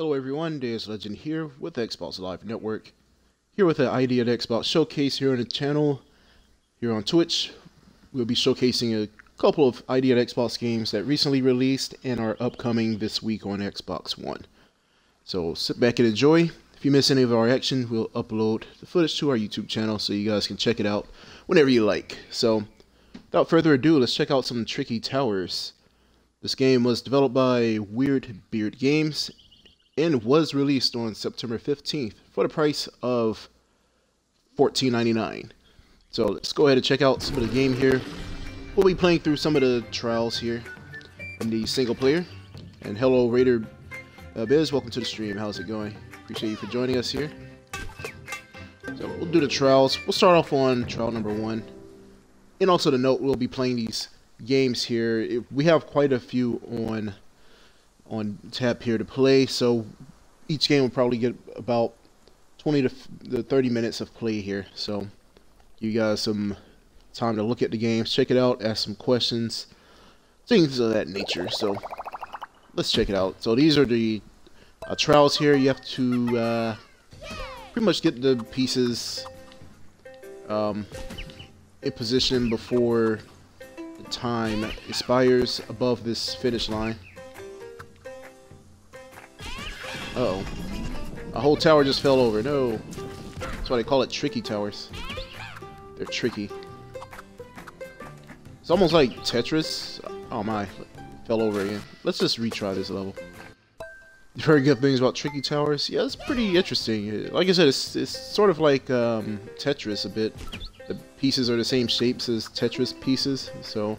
Hello everyone, Deus Legend here with Xbox Live Network, here with the ID at Xbox showcase here on the channel. Here on Twitch, we'll be showcasing a couple of ID at Xbox games that recently released and are upcoming this week on Xbox One. So sit back and enjoy. If you miss any of our action, we'll upload the footage to our YouTube channel so you guys can check it out whenever you like. So without further ado, let's check out some Tricky Towers. This game was developed by Weird Beard Games and was released on September 15th for the price of $14.99. So let's go ahead and check out some of the game here. We'll be playing through some of the trials here in the single player. And hello Raider Biz, welcome to the stream. How's it going? Appreciate you for joining us here. So we'll do the trials. We'll start off on trial number 1. And also to note, we'll be playing these games here. We have quite a few on tap here to play, so each game will probably get about 20 to 30 minutes of play here, so you guys some time to look at the games, check it out, ask some questions, things of that nature. So let's check it out. So these are the trials here. You have to pretty much get the pieces in position before the time expires above this finish line. Uh-oh. A whole tower just fell over. No. That's why they call it Tricky Towers. They're tricky. It's almost like Tetris. Oh my. Fell over again. Let's just retry this level. You've heard good things about Tricky Towers? Yeah, it's pretty interesting. Like I said, it's sort of like Tetris a bit. The pieces are the same shapes as Tetris pieces, so...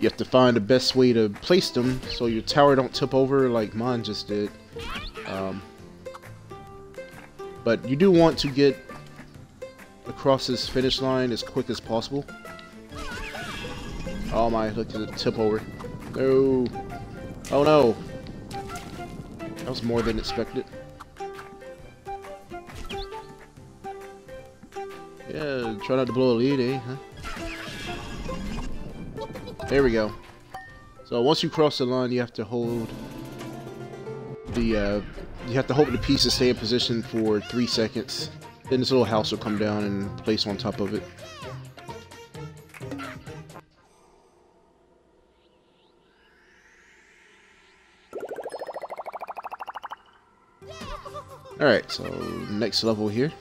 You have to find the best way to place them so your tower don't tip over like mine just did. But you do want to get across this finish line as quick as possible. Oh my, look at the tip over. No. Oh no. That was more than expected. Yeah, try not to blow a lead, eh? Huh? There we go. So once you cross the line, you have to hold the you have to hope the pieces stay in position for 3 seconds. Then this little house will come down and place on top of it. All right, so next level here.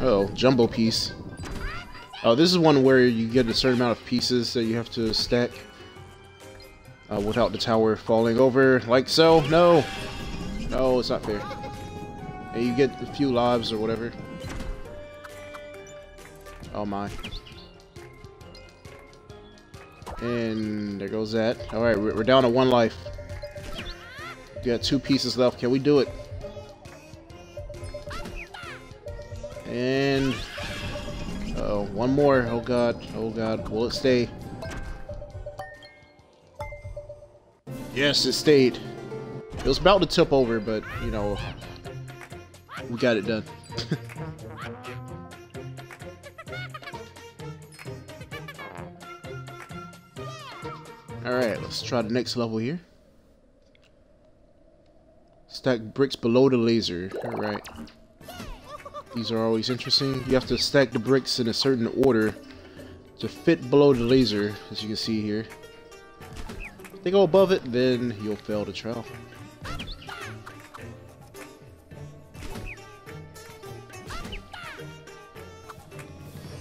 Uh-oh, jumbo piece. Oh, this is one where you get a certain amount of pieces that you have to stack without the tower falling over, like so. No! No, it's not fair. And you get a few lives or whatever. Oh my. And there goes that. Alright, we're down to 1 life. We got 2 pieces left. Can we do it? And oh, one more. Oh god. Oh god. Will it stay? Yes, it stayed. It was about to tip over, but you know, we got it done. All right, let's try the next level here. Stack bricks below the laser. All right. These are always interesting. You have to stack the bricks in a certain order to fit below the laser, as you can see here. If they go above it, then you'll fail the trial.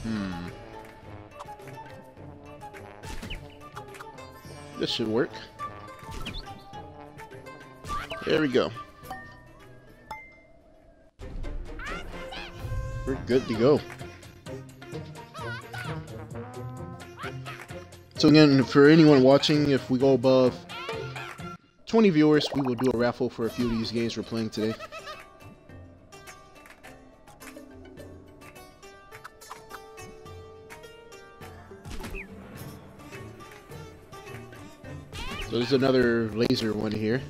Hmm. This should work. There we go. We're good to go. So again, for anyone watching, if we go above 20 viewers, we will do a raffle for a few of these games we're playing today. So there's another laser one here.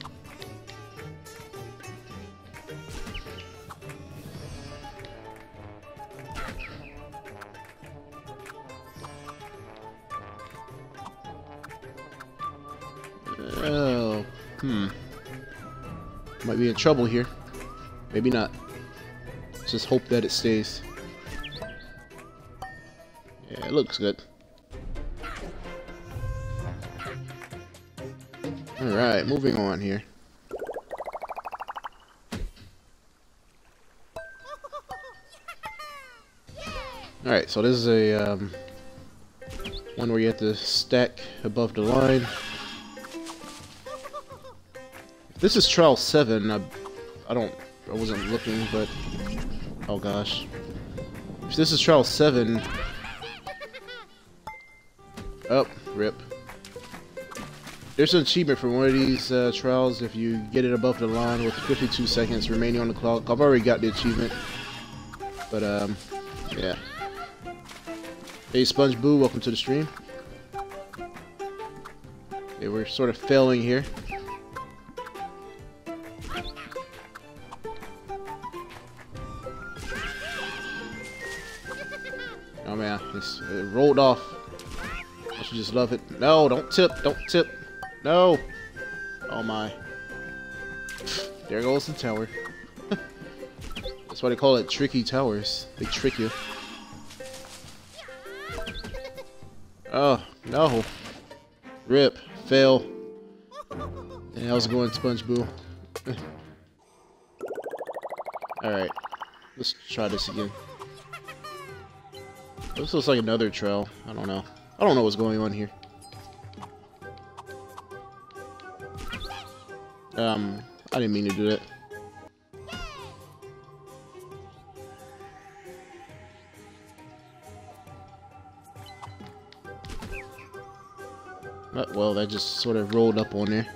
Oh, might be in trouble here. Maybe not. Let's just hope that it stays. Yeah, it looks good. Alright, moving on here. Alright, so this is a one where you have to stack above the line. This is trial 7. I wasn't looking, but oh gosh. If this is trial 7. Oh, rip. There's an achievement for one of these trials if you get it above the line with 52 seconds remaining on the clock. I've already got the achievement, but yeah. Hey, Sponge Boo, welcome to the stream. Okay, we're sort of failing here. Oh man, it rolled off. I should just love it. No, don't tip, don't tip. No! Oh my. There goes the tower. That's why they call it Tricky Towers. They trick you. Oh, no. Rip. Fail. And how's it going, Sponge Boo? Alright. Let's try this again. This looks like another trail. I don't know. I don't know what's going on here. I didn't mean to do that. But, well, that just sort of rolled up on there.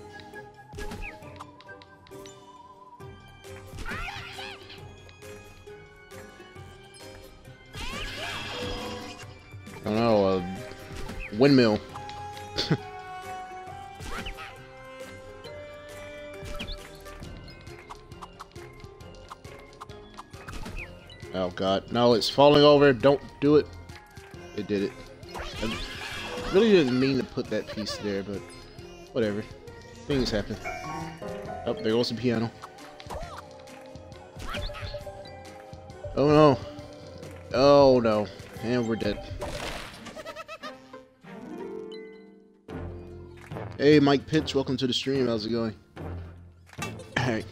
I don't know, a windmill. Oh god, no, it's falling over, don't do it. It did it. I really didn't mean to put that piece there, but whatever. Things happen. Oh, there goes the piano. Oh no. Oh no. And we're dead. Hey, Mike Pitch, welcome to the stream, how's it going? Alright,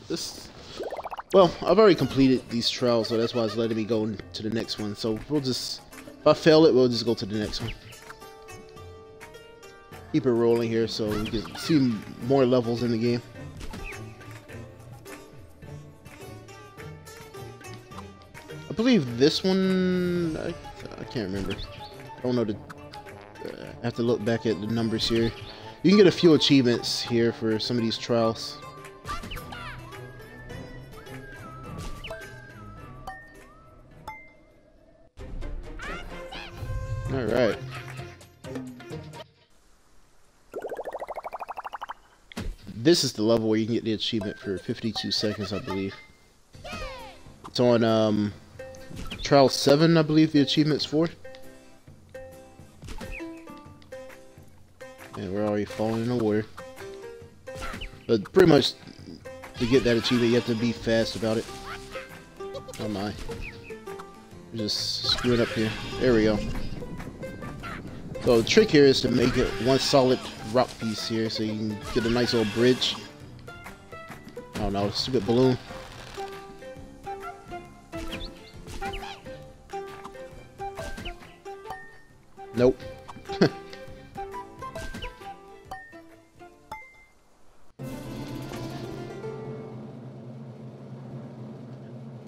well, I've already completed these trials, so that's why it's letting me go to the next one. So we'll just, if I fail it, we'll just go to the next one. Keep it rolling here so we can see more levels in the game. I believe this one, I can't remember. I don't know, I have to look back at the numbers here. You can get a few achievements here for some of these trials. Alright. This is the level where you can get the achievement for 52 seconds, I believe. It's on, Trial 7, I believe the achievement's for. And we're already falling in the water. But pretty much, to get that achievement, you have to be fast about it. Oh my. We're just screwing up here. There we go. So the trick here is to make it one solid rock piece here so you can get a nice little bridge. Oh no, stupid balloon. Nope.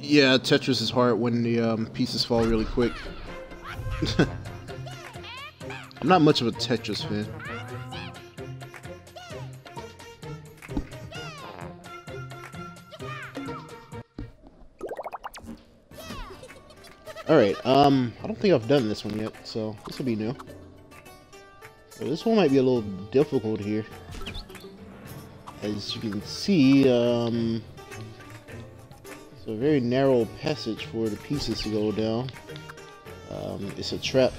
Yeah, Tetris is hard when the pieces fall really quick. I'm not much of a Tetris fan. Alright, I don't think I've done this one yet, so this will be new. This one might be a little difficult here. As you can see, it's a very narrow passage for the pieces to go down. It's a trap.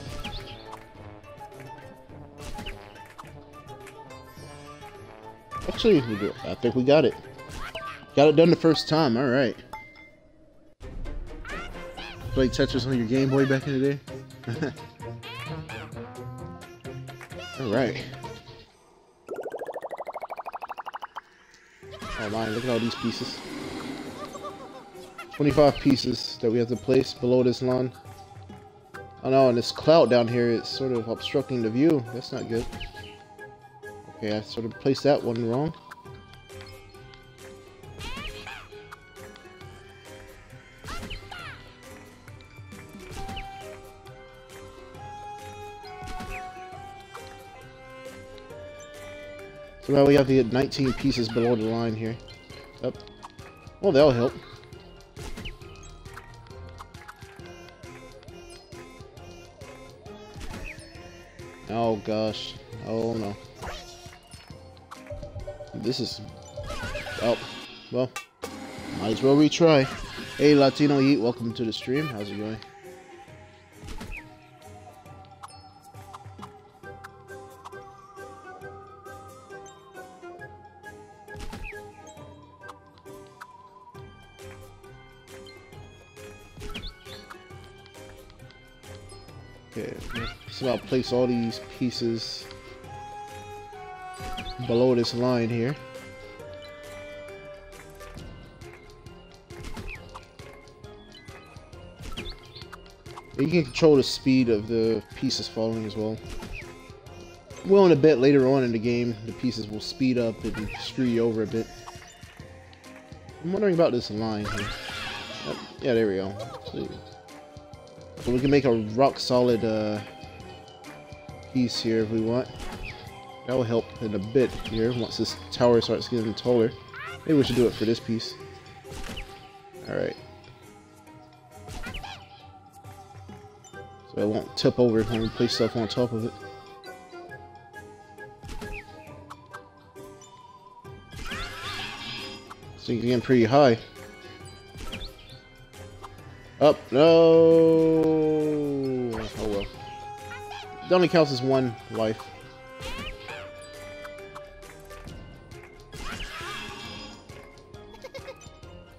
Actually, I think we got it. Got it done the first time, alright. Played Tetris on your Game Boy back in the day? Alright. Oh my, look at all these pieces. 25 pieces that we have to place below this lawn. Oh no, and this cloud down here is sort of obstructing the view. That's not good. Okay, I sort of placed that one wrong. So now we have to get 19 pieces below the line here. Up. Well, that'll help. Oh gosh. Oh no. This is... Oh. Well. Might as well retry. Hey Latino Yeet, welcome to the stream. How's it going? Okay, it's about place all these pieces below this line here. You can control the speed of the pieces falling as well. I'm willing to bet later on in the game the pieces will speed up and screw you over a bit. I'm wondering about this line here. Oh, yeah, there we go. So, we can make a rock solid piece here if we want. That will help in a bit here once this tower starts getting taller. Maybe we should do it for this piece. Alright. So it won't tip over when we place stuff on top of it. So you're getting pretty high. Up, no! Oh well. That only counts as one life.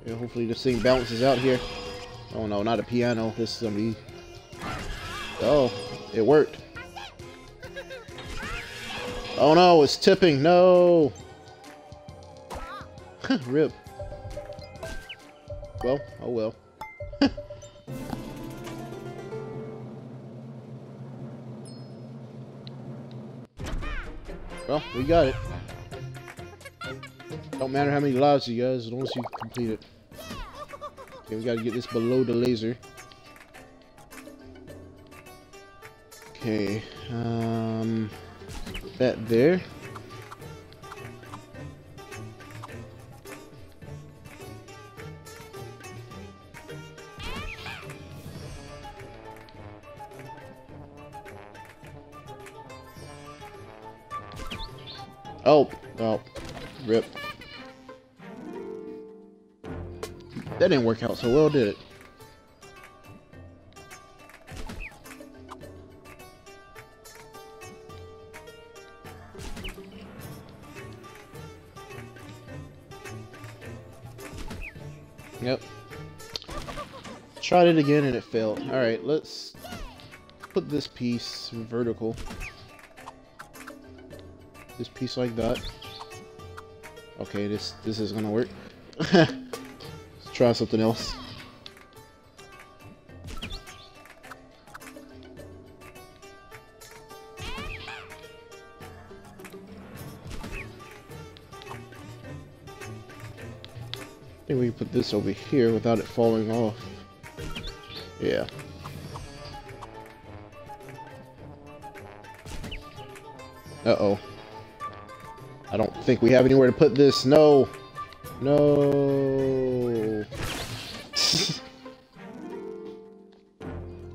Yeah, hopefully this thing balances out here. Oh no, not a piano. This is gonna be... Oh, it worked. Oh no, it's tipping. No! Rip. Well, oh well. Well, we got it. Don't matter how many lives you guys, as long as you complete it. Okay, we gotta get this below the laser. Okay, that there. Oh, oh, rip. That didn't work out so well, did it? Yep. Tried it again and it failed. Alright, let's put this piece vertical. This piece like that. Okay, this is gonna work. Let's try something else. I think we can put this over here without it falling off. Yeah. Uh-oh. I don't think we have anywhere to put this. No. No.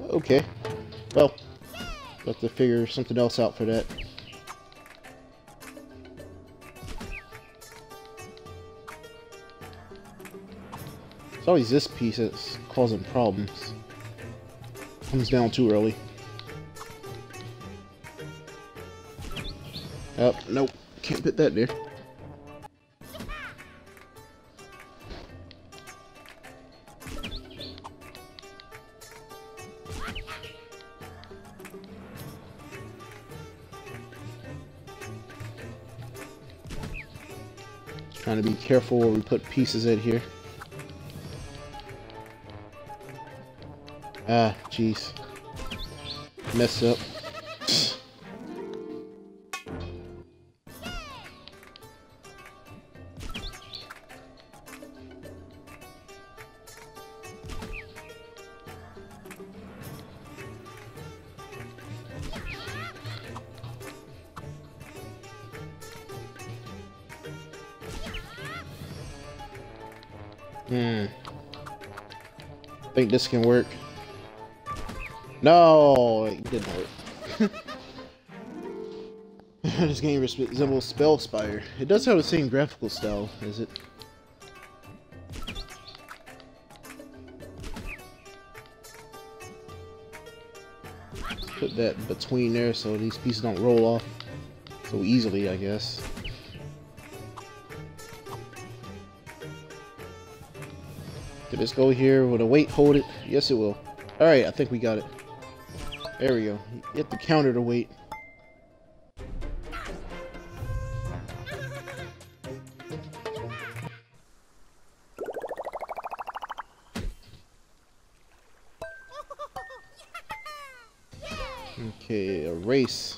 Okay. Well, we'll have to figure something else out for that. It's always this piece that's causing problems. Comes down too early. Nope. Can't put that there. Trying to be careful where we put pieces in here. Ah, jeez. Messed up. I think this can work. No, it didn't work. This game resembles Spell Spire. It does have the same graphical style, is it? Put that between there so these pieces don't roll off so easily, I guess. Did this go here? Will the weight hold it? Yes, it will. Alright, I think we got it. There we go. You hit the counter to wait. Okay, erase.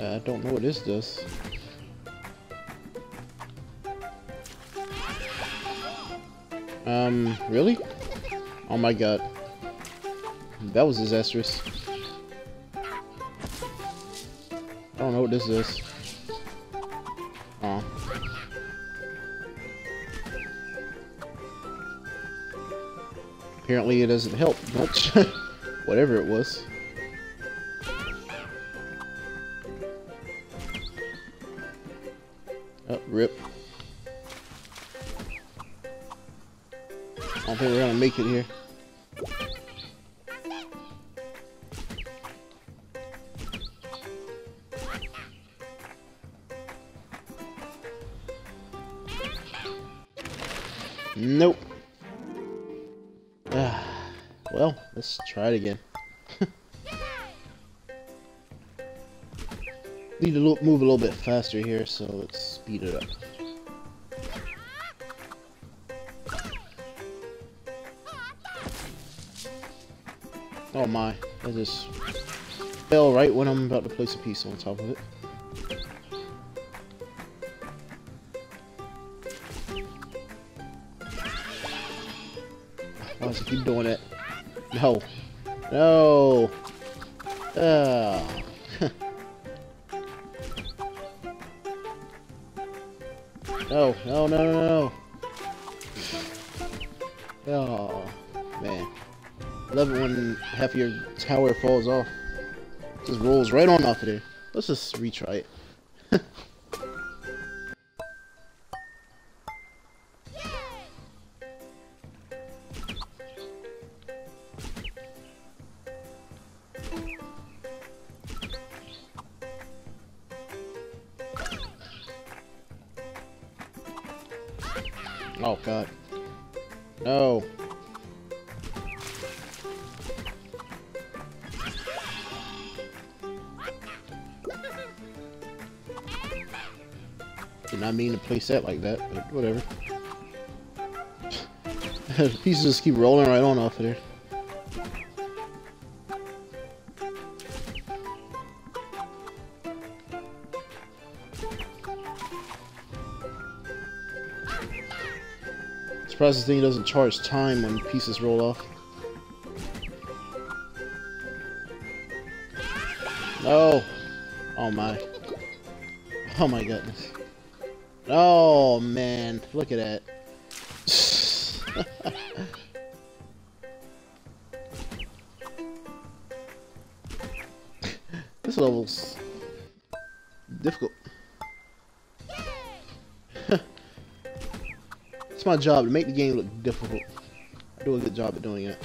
I don't know what this does. Really? Oh my god. That was disastrous. I don't know what this is. Apparently it doesn't help much. Whatever it was. Rip. I don't think we're gonna make it here. Nope. Well, let's try it again. Need to move a little bit faster here, so let's speed it up. Oh my, I just fell right when I'm about to place a piece on top of it. Why does it keep doing it? No. No. No, no, no, no, no. Oh, man. I love it when half of your tower falls off. It just rolls right on off of there. Let's just retry it. Oh god. No. Did not mean to place that like that, but whatever. The pieces just keep rolling right on off of there. I'm surprised this thing doesn't charge time when pieces roll off. No! Oh my. Oh my goodness. Oh man, look at that. This level's difficult. It's my job to make the game look difficult. I do a good job at doing it.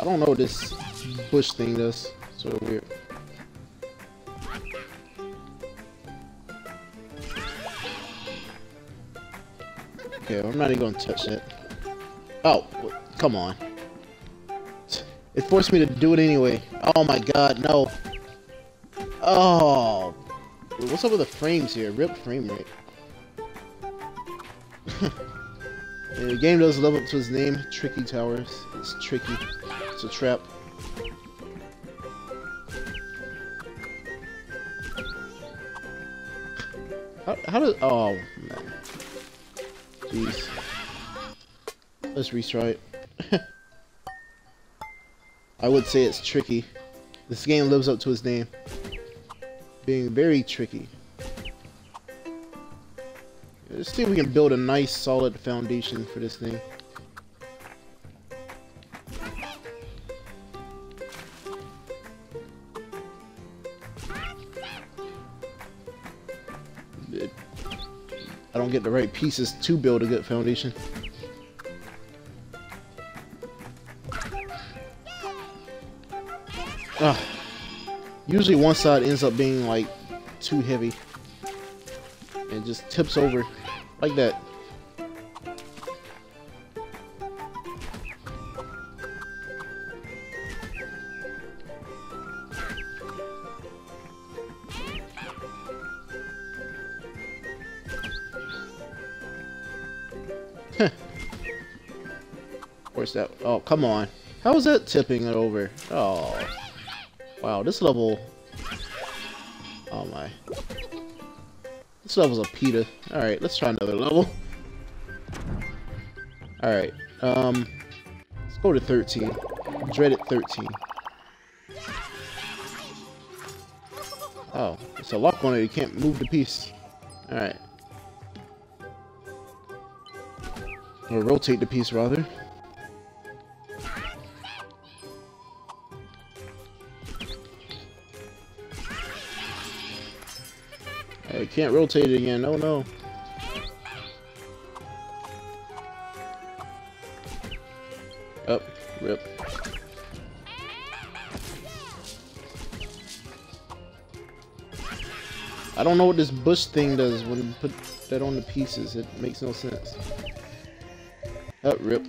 I don't know what this bush thing does. It's so weird. Okay, I'm not even gonna touch that. Oh, come on. It forced me to do it anyway. Oh my god, no. Oh. What's up with the frames here? Rip frame rate. The game does live up to his name, Tricky Towers. It's tricky. It's a trap. How does... Oh, man. Jeez. Let's retry it. I would say it's tricky. This game lives up to its name. Being very tricky. Let's see if we can build a nice, solid foundation for this thing. I don't get the right pieces to build a good foundation. Ugh. Usually one side ends up being like too heavy and just tips over like that. Of course that, oh come on. How is that tipping it over? Oh. Wow, this level... Oh my. This level's a pita. Alright, let's try another level. Alright, let's go to 13. Dreaded 13. Oh, it's a lock on it. You can't move the piece. Alright. Or rotate the piece, rather. I can't rotate it again. Oh no. Up, rip. I don't know what this bush thing does when you put that on the pieces. It makes no sense. Up, rip.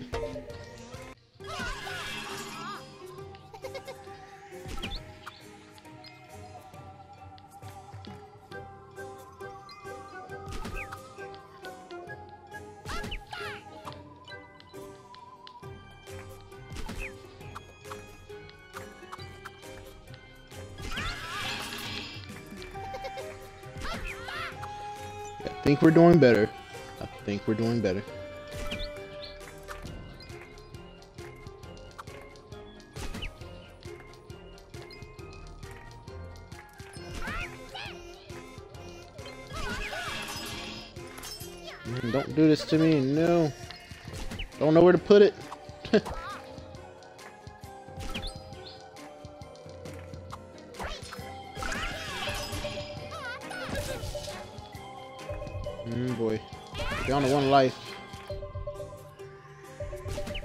I think we're doing better. I think we're doing better. Man, don't do this to me, no. Don't know where to put it. Down to one life.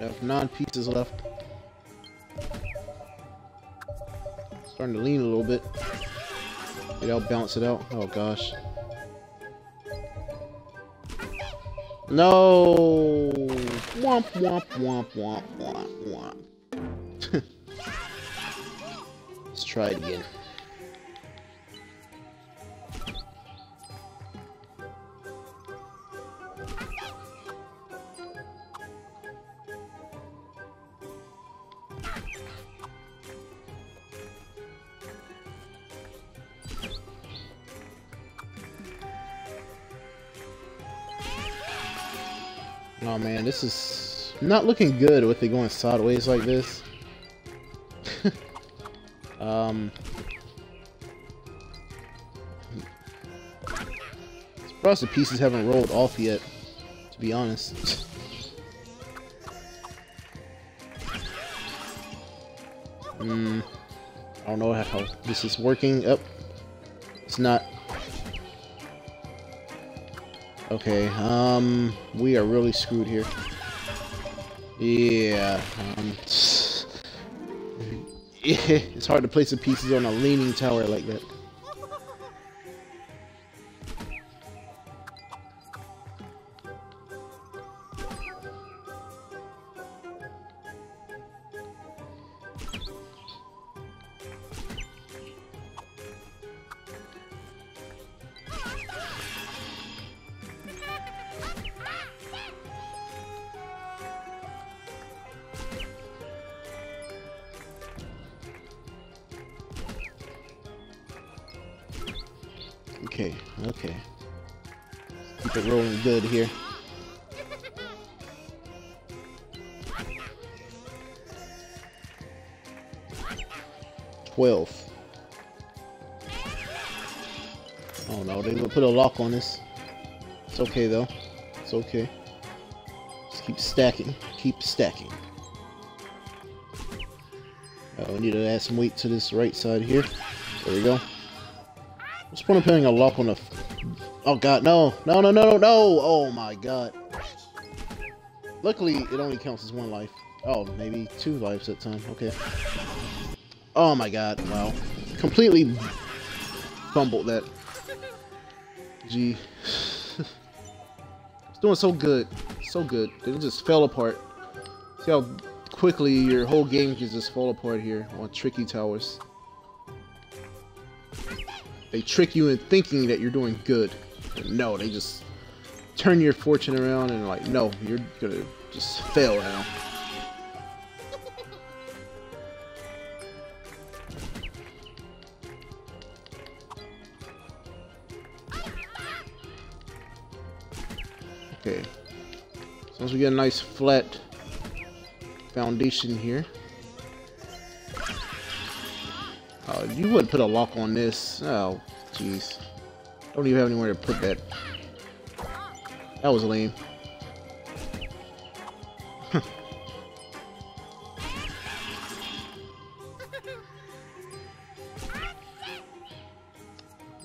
I have 9 pieces left. Starting to lean a little bit. Maybe I'll bounce it out. Oh gosh. No! Womp womp womp womp womp womp. Let's try it again. Oh man, this is not looking good with it going sideways like this. I'm surprised the pieces haven't rolled off yet, to be honest. I don't know how this is working. Up, it's not. Okay, we are really screwed here. Yeah, It's hard to place the pieces on a leaning tower like that. Okay. Keep it rolling good here. Oh no, they will put a lock on us. It's okay though. It's okay. Just keep stacking. Keep stacking. We need to add some weight to this right side here. There we go. What's the point of putting a lock on the... Oh god, no! No, no, no, no, no! Oh my god. Luckily, it only counts as one life. Oh, maybe two lives at a time. Okay. Oh my god, wow. Completely fumbled that. Gee. It's doing so good. So good. It just fell apart. See how quickly your whole game can just fall apart here on Tricky Towers. They trick you in thinking that you're doing good. No, they just turn your fortune around and like, no, you're gonna just fail now. Okay. So once we get a nice flat foundation here. You wouldn't put a lock on this. Oh, jeez. Don't even have anywhere to put that. That was lame.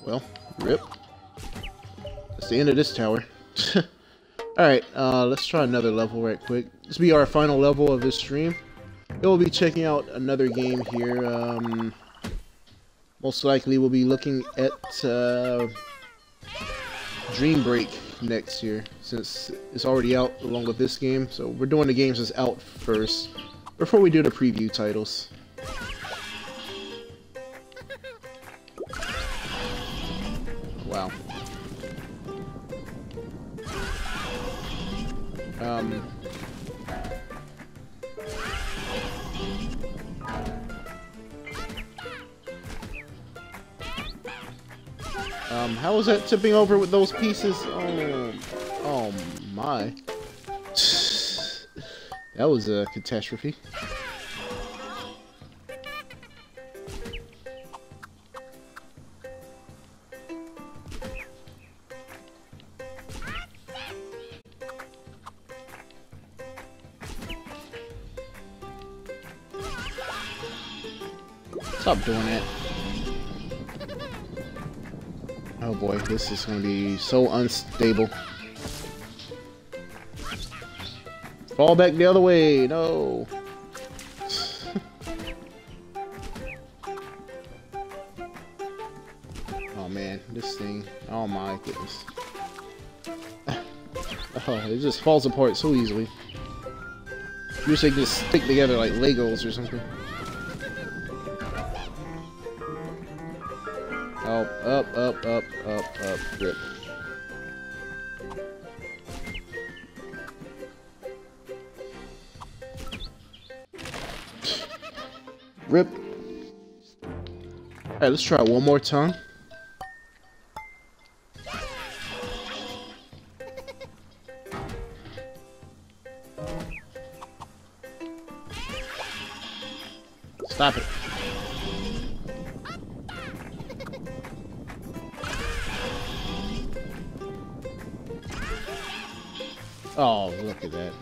Well, rip. That's the end of this tower. Alright, let's try another level right quick. This will be our final level of this stream. It will be checking out another game here. Most likely we'll be looking at Dream Break next year, since it's already out along with this game. So we're doing the games that's out first, before we do the preview titles. Wow. How was that tipping over with those pieces? Oh my. That was a catastrophe. Stop doing that. Oh boy, this is going to be so unstable. Fall back the other way, no! Oh man, this thing, oh my goodness. Oh, it just falls apart so easily. Usually they just stick together like Legos or something. Oh, up, rip. Rip. Alright, let's try it one more time. Stop it. Oh, look at that.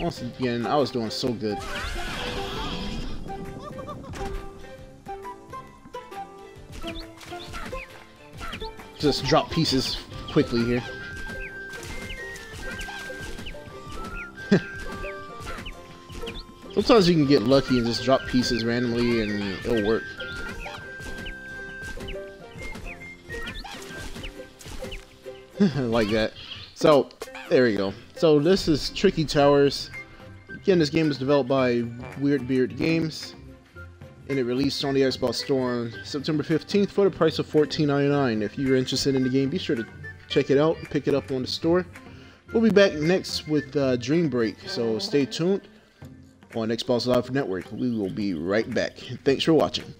Once again, I was doing so good. just drop pieces quickly here. Sometimes you can get lucky and just drop pieces randomly and it'll work. Like that. So, there we go. So this is Tricky Towers. Again, this game was developed by Weird Beard Games, and it released on the Xbox Store on September 15th for the price of $14.99. If you're interested in the game, be sure to check it out and pick it up on the store. We'll be back next with Dream Break, so stay tuned on Xbox Live Network. We will be right back. Thanks for watching.